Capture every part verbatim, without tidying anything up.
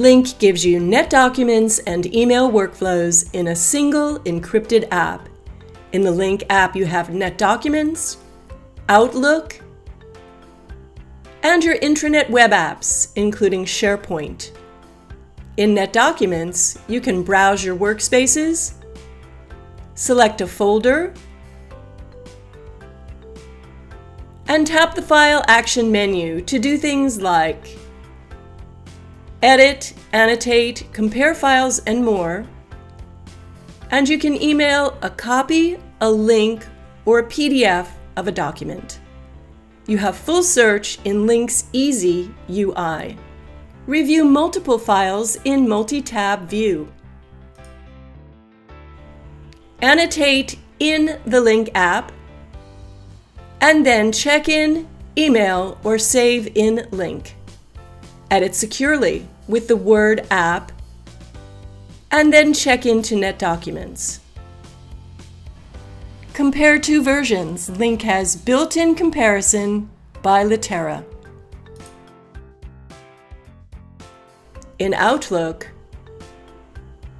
LINK gives you NetDocuments and email workflows in a single encrypted app. In the LINK app, you have NetDocuments, Outlook, and your intranet web apps, including SharePoint. In NetDocuments, you can browse your workspaces, select a folder, and tap the File Action menu to do things like edit, annotate, compare files, and more. And you can email a copy, a link, or a P D F of a document. You have full search in LINK's easy U I. Review multiple files in multi-tab view. Annotate in the LINK app, and then check in, email, or save in LINK. Edit securely with the Word app, and then check into NetDocuments. Compare two versions. LINK has built-in comparison by Litera. In Outlook,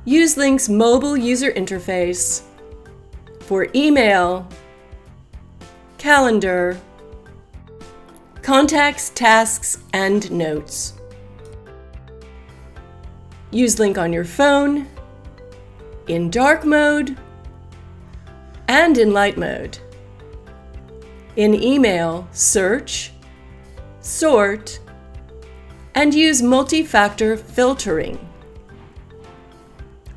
use LINK's mobile user interface for email, calendar, contacts, tasks, and notes. Use LINK on your phone, in dark mode, and in light mode. In email, search, sort, and use multi-factor filtering.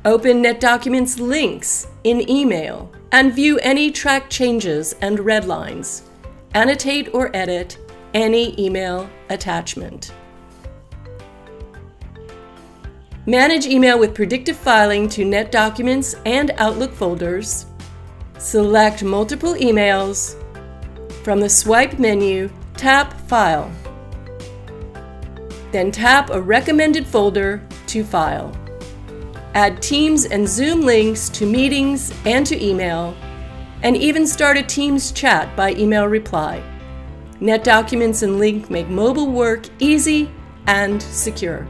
Open NetDocuments links in email and view any track changes and red lines. Annotate or edit any email attachment. Manage email with predictive filing to NetDocuments and Outlook folders. Select multiple emails. From the swipe menu, tap File. Then tap a recommended folder to file. Add Teams and Zoom links to meetings and to email, and even start a Teams chat by email reply. NetDocuments and LINK make mobile work easy and secure.